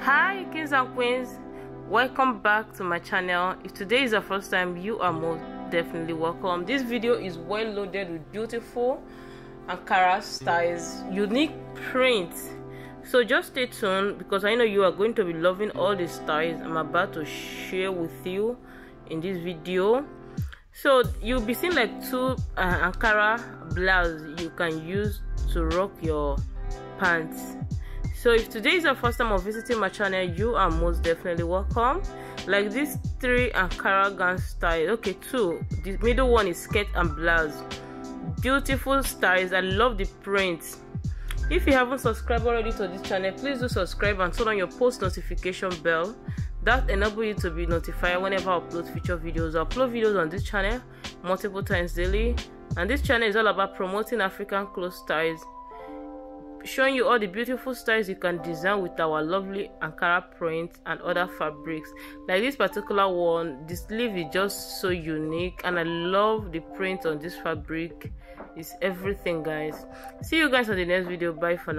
Hi kings and queens, welcome back to my channel. If today is your first time, you are most definitely welcome. This video is well loaded with beautiful Ankara styles, unique prints, so just stay tuned because I know you are going to be loving all the styles I'm about to share with you in this video. So you'll be seeing like two Ankara blouses you can use to rock your pants. So if today is your first time of visiting my channel, you are most definitely welcome. Like these three Ankara gown styles, okay, two. The middle one is skirt and blouse. Beautiful styles. I love the prints. If you haven't subscribed already to this channel, please do subscribe and turn on your post notification bell. That enables you to be notified whenever I upload future videos. I upload videos on this channel multiple times daily, and this channel is all about promoting African clothes styles, showing you all the beautiful styles you can design with our lovely Ankara prints and other fabrics. Like this particular one, the sleeve is just so unique, and I love the print on this fabric. It's everything, guys. See you guys on the next video. Bye for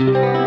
now.